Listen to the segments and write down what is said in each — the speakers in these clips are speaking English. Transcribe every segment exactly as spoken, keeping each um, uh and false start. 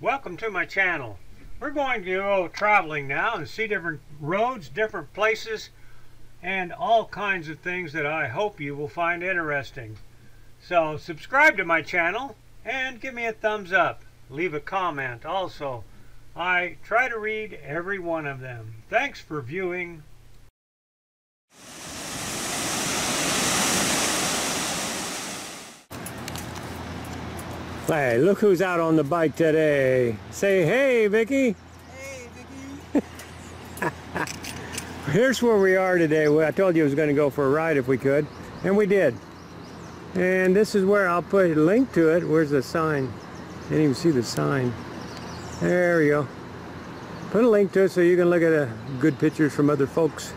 Welcome to my channel. We're going to go traveling now and see different roads, different places, and all kinds of things that I hope you will find interesting. So subscribe to my channel and give me a thumbs up. Leave a comment also. I try to read every one of them. Thanks for viewing. Hey, look who's out on the bike today. Say hey, Vicky. Hey, Vicky. Here's where we are today. I told you I was going to go for a ride if we could, and we did. And this is where I'll put a link to it. Where's the sign? I didn't even see the sign. There we go. Put a link to it so you can look at uh, good pictures from other folks.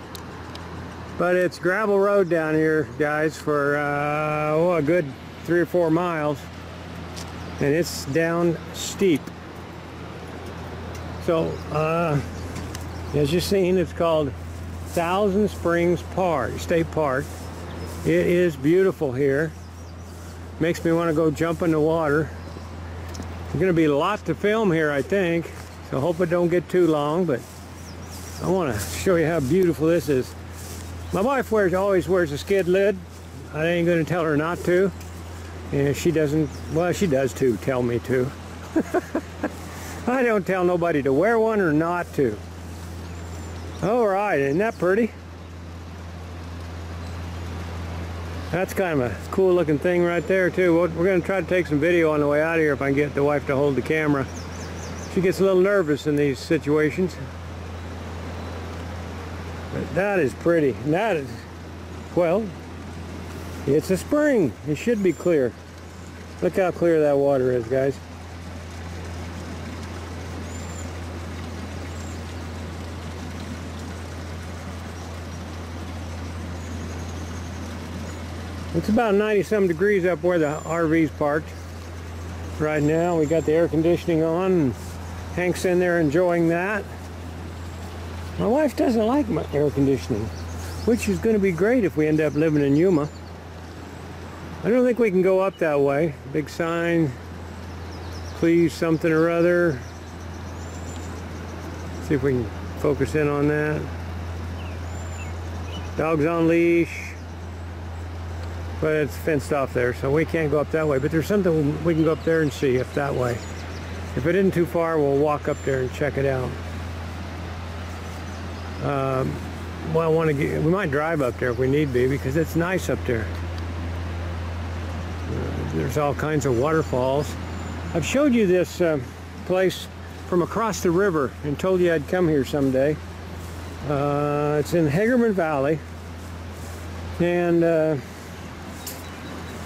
But it's gravel road down here, guys, for uh, oh, a good three or four miles. And it's down steep. So, uh, as you've seen, it's called Thousand Springs Park State Park. It is beautiful here. Makes me want to go jump in the water. There's going to be a lot to film here, I think. So hope it don't get too long, but I want to show you how beautiful this is. My wife wears always wears a skid lid. I ain't going to tell her not to. And she doesn't, well, she does too, tell me to. I don't tell nobody to wear one or not to. All right, isn't that pretty? That's kind of a cool looking thing right there too. We're going to try to take some video on the way out of here if I can get the wife to hold the camera. She gets a little nervous in these situations. But that is pretty. And that is, well, it's a spring. It should be clear. Look how clear that water is, guys. It's about ninety-some degrees up where the R V's parked. Right now we got the air conditioning on. Hank's in there enjoying that. My wife doesn't like my air conditioning, which is going to be great if we end up living in Yuma. I don't think we can go up that way. Big sign, please something or other. See if we can focus in on that. Dogs on leash. But it's fenced off there, so we can't go up that way. But there's something we can go up there and see if that way. If it isn't too far, we'll walk up there and check it out. Um, well, I want to get, we might drive up there if we need be, because it's nice up there. There's all kinds of waterfalls. I've showed you this uh, place from across the river and told you I'd come here someday. Uh, it's in Hagerman Valley, and uh,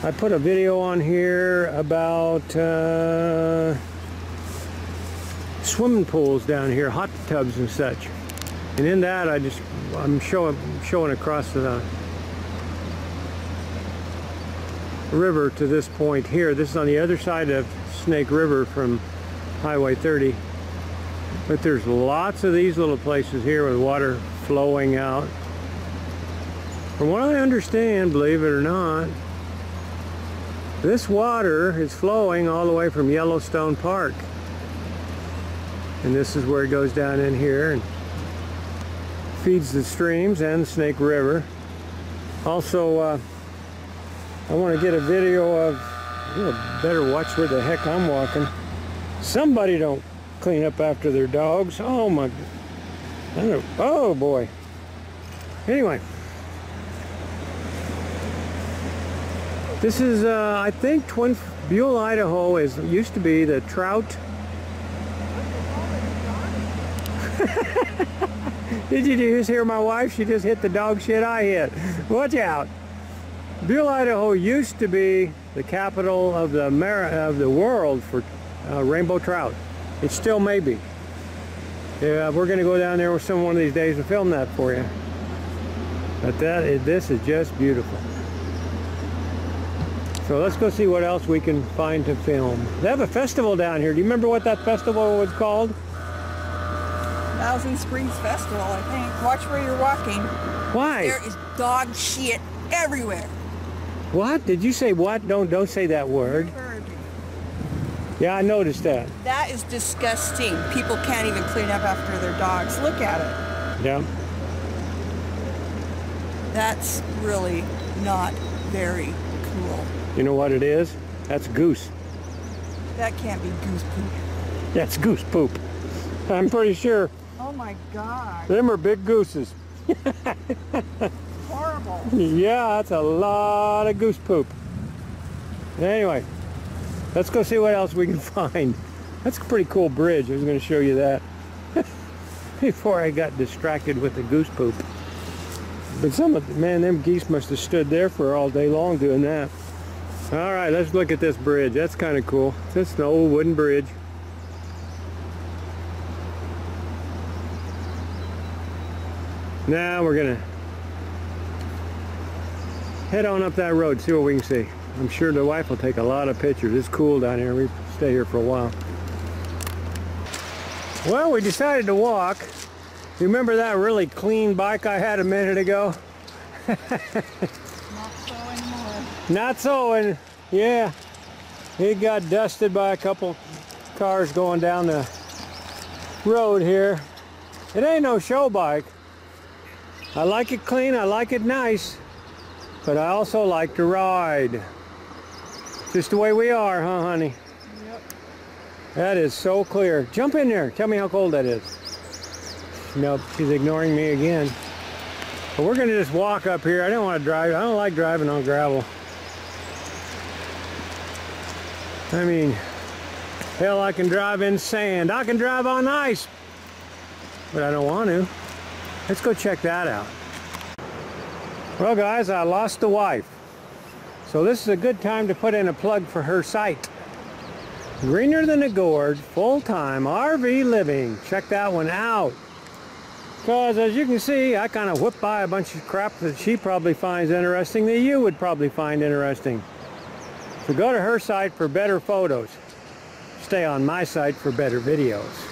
I put a video on here about uh, swimming pools down here, hot tubs and such. And in that, I just I'm showing showing across the river to this point here. This is on the other side of Snake River from Highway thirty. But there's lots of these little places here with water flowing out. From what I understand, believe it or not, this water is flowing all the way from Yellowstone Park. And this is where it goes down in here and feeds the streams and Snake River. Also, uh, I want to get a video of, you better watch where the heck I'm walking. Somebody don't clean up after their dogs. Oh my, I don't know, oh boy. Anyway. This is, uh, I think Twin, Buhl, Idaho is, used to be the trout. Did you just hear my wife? She just hit the dog shit I hit. Watch out. Buhl, Idaho used to be the capital of the Ameri of the world for uh, rainbow trout. It still may be. Yeah, we're going to go down there with some one of these days and film that for you. But that is, this is just beautiful. So let's go see what else we can find to film. They have a festival down here. Do you remember what that festival was called? Thousand Springs Festival, I think. Watch where you're walking. Why? There is dog shit everywhere. What? Did you say what? Don't don't say that word. Kirby. Yeah, I noticed that. That is disgusting. People can't even clean up after their dogs. Look at it. Yeah. That's really not very cool. You know what it is? That's goose. That can't be goose poop. That's goose poop. I'm pretty sure. Oh my God. Them are big gooses. Horrible. Yeah, that's a lot of goose poop. Anyway, let's go see what else we can find. That's a pretty cool bridge. I was going to show you that before I got distracted with the goose poop. But some of the, man, them geese must have stood there for all day long doing that. All right, let's look at this bridge. That's kind of cool. It's an old wooden bridge. Now we're gonna head on up that road, see what we can see. I'm sure the wife will take a lot of pictures. It's cool down here. We stay here for a while. Well, we decided to walk. You remember that really clean bike I had a minute ago? Not so anymore. Not so, and yeah, it got dusted by a couple cars going down the road here. It ain't no show bike. I like it clean, I like it nice, but I also like to ride. Just the way we are, huh, honey? Yep. That is so clear. Jump in there. Tell me how cold that is. Nope, she's ignoring me again. But we're gonna just walk up here. I don't want to drive. I don't like driving on gravel. I mean, hell, I can drive in sand. I can drive on ice, but I don't want to. Let's go check that out. Well, guys, I lost the wife. So this is a good time to put in a plug for her site. Greener Than a Gourd, full-time R V living. Check that one out. Because as you can see, I kind of whipped by a bunch of crap that she probably finds interesting that you would probably find interesting. So go to her site for better photos. Stay on my site for better videos.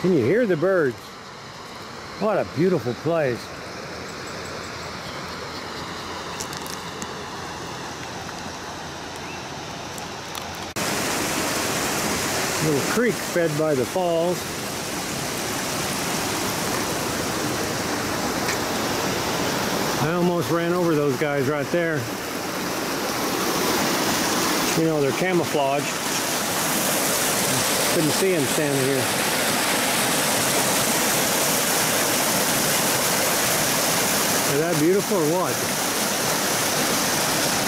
Can you hear the birds? What a beautiful place. Little creek fed by the falls. I almost ran over those guys right there. You know, they're camouflaged. Couldn't see them standing here. Is that beautiful or what?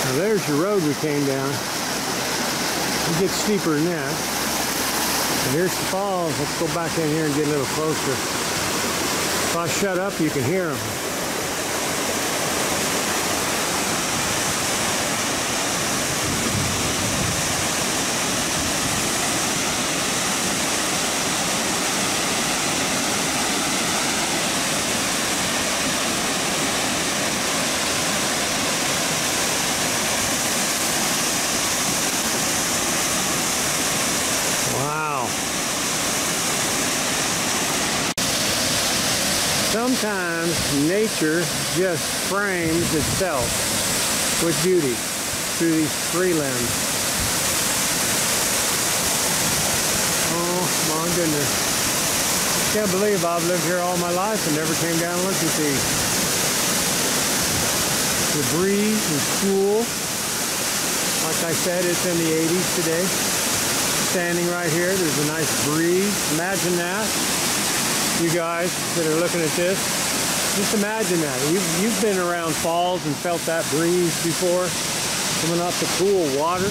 Now there's the road we came down. It gets steeper than that. And here's the falls. Let's go back in here and get a little closer. If I shut up, you can hear them. Sometimes nature just frames itself with beauty through these tree limbs. Oh my goodness. I can't believe I've lived here all my life and never came down and looked at these. The breeze is cool. Like I said, it's in the eighties today. Standing right here, there's a nice breeze. Imagine that. You guys that are looking at this, just imagine that. You've, you've been around falls and felt that breeze before, coming off the cool water.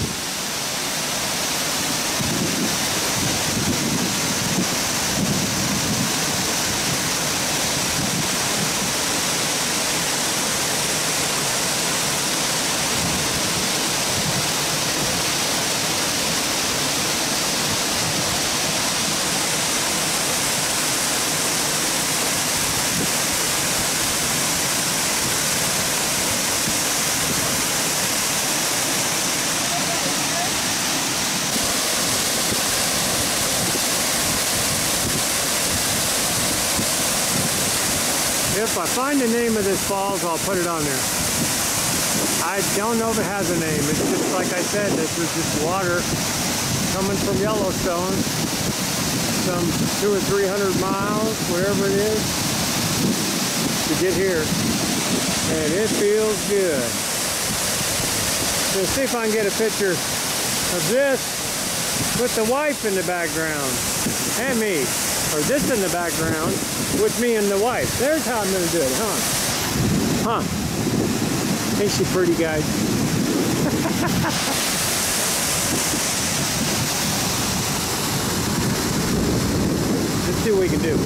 If I find the name of this falls, I'll put it on there. I don't know if it has a name. It's just like I said, this was just water coming from Yellowstone, some two or three hundred miles, wherever it is, to get here. And it feels good. So see if I can get a picture of this with the wife in the background and me, or this in the background with me and the wife. There's how I'm gonna do it, huh? Huh? Ain't she pretty, guys? See what we can do.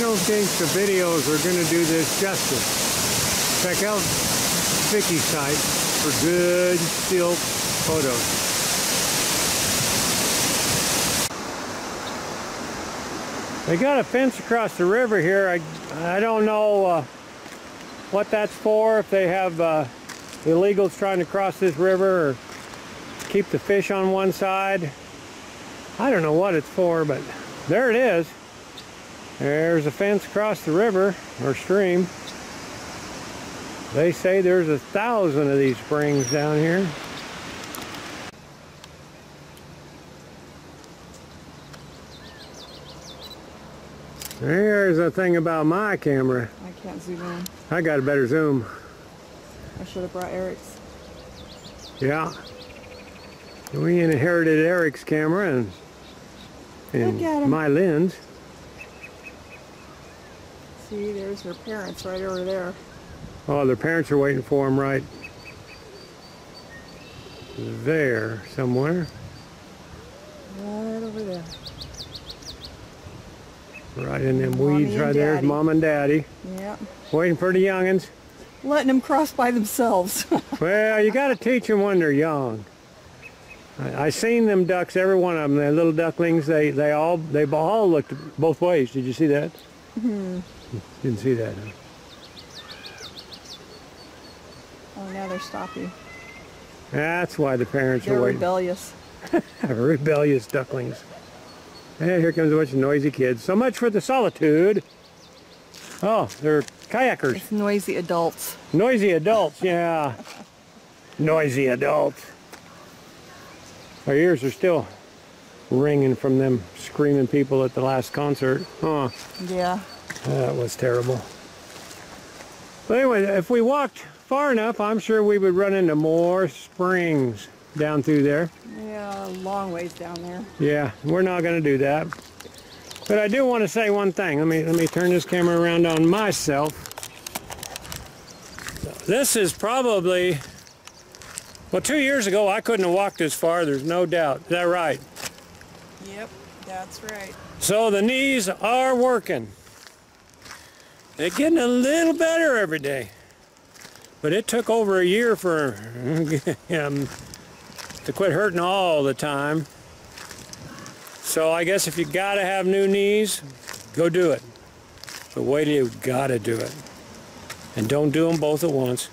I think the videos are going to do this justice. Check out Vicky's site for good still photos. They got a fence across the river here. I, I don't know uh, what that's for, if they have uh, illegals trying to cross this river or keep the fish on one side. I don't know what it's for, but there it is. There's a fence across the river, or stream. They say there's a thousand of these springs down here. There's the thing about my camera. I can't zoom in. I got a better zoom. I should have brought Eric's. Yeah. We inherited Eric's camera and, and my lens. See, there's their parents right over there. Oh, their parents are waiting for them right there somewhere. Right over there. Right in them Mommy weeds right there's Mom and Daddy. Yep. Waiting for the youngins. Letting them cross by themselves. Well, you got to teach them when they're young. I, I seen them ducks, every one of them, the little ducklings, they, they, all, they all looked both ways. Did you see that? Mm-hmm. Didn't see that, huh? Oh, now they're stopping. That's why the parents they're are waiting. Rebellious. Rebellious ducklings. And here comes a bunch of noisy kids. So much for the solitude. Oh, they're kayakers. It's noisy adults. Noisy adults, yeah. Noisy adults. Our ears are still ringing from them screaming people at the last concert, huh? Yeah. That was terrible. But anyway, if we walked far enough, I'm sure we would run into more springs down through there. Yeah, a long ways down there. Yeah, we're not going to do that. But I do want to say one thing. Let me let me turn this camera around on myself. This is probably, well, two years ago I couldn't have walked this far. There's no doubt. Is that right? Yep, that's right. So the knees are working. They're getting a little better every day. But it took over a year for him to quit hurting all the time. So I guess if you gotta have new knees, go do it. But wait till you gotta do it. And don't do them both at once.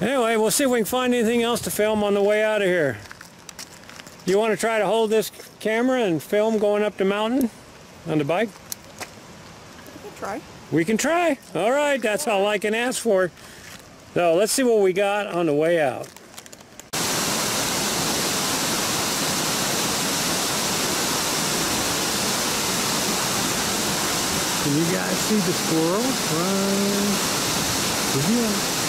Anyway, we'll see if we can find anything else to film on the way out of here. You want to try to hold this camera and film going up the mountain on the bike? We can try. We can try. All right, that's all I can ask for. So let's see what we got on the way out. Can you guys see the squirrel? Right. Yeah.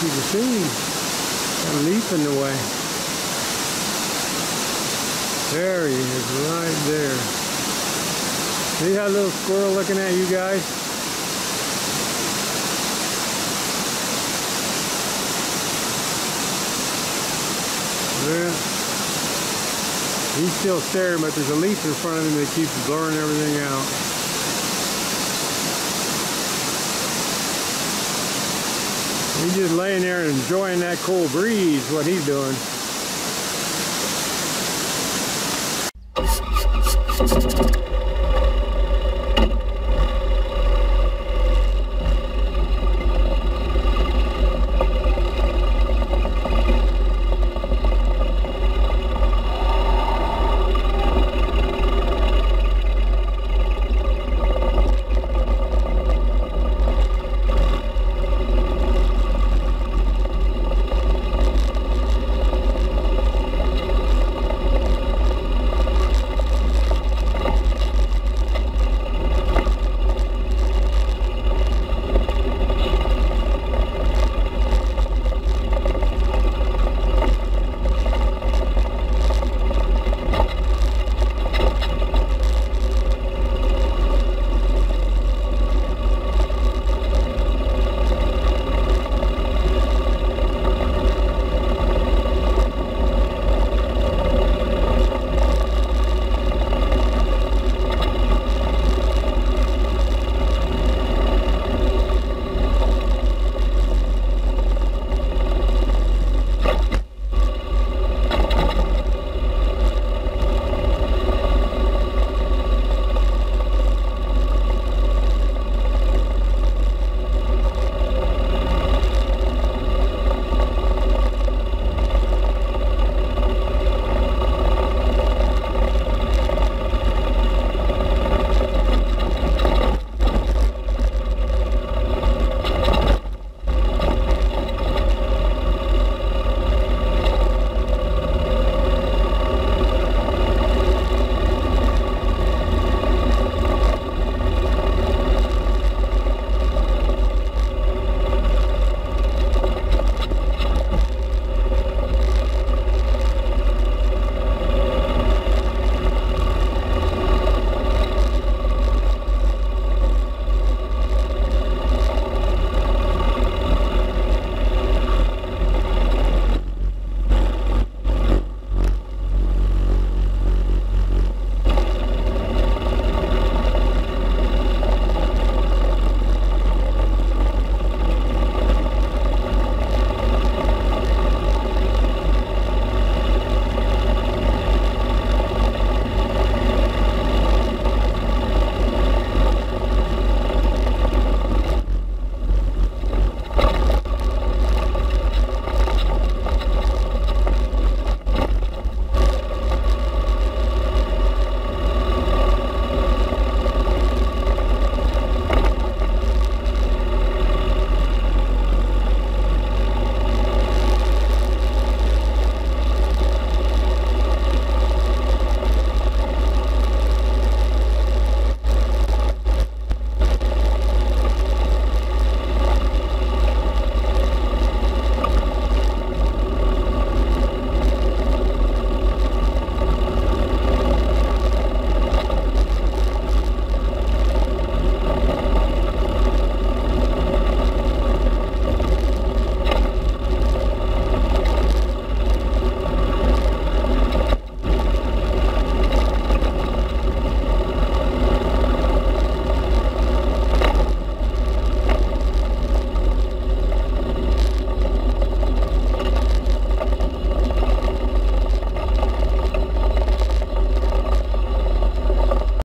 see the scene. Got a leaf in the way. There he is, right there. See that little squirrel looking at you guys? There. He's still staring, but there's a leaf in front of him that keeps blurring everything out. He's just laying there enjoying that cool breeze, what he's doing.